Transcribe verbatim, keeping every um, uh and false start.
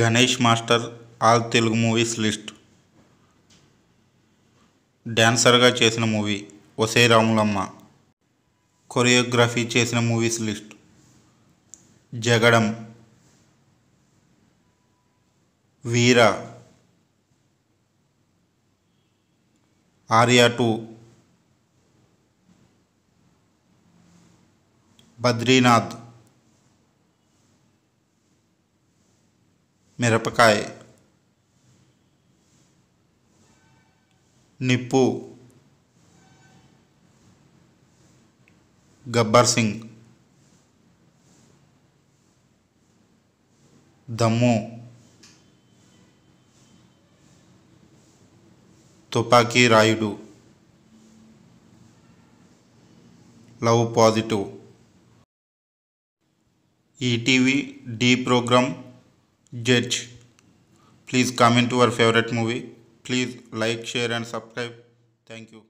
Ganesh master all Telugu movies list డాన్సర్గా చేసిన movie ఒసే రావమ్లమ్మ. కొరియోగ్రఫీ చేసిన మూవీస్ లిస్ట్ జగడం, వీరా ఆర్యాటూ, బద్రీనాద్, మిరపకాయ, निप्पू, गब्बर सिंह, दम्मू, तोपाकी रायडू, love positive. ETV Dhee programme जज. Please comment your favourite movie. Please like, share and subscribe. Thank you.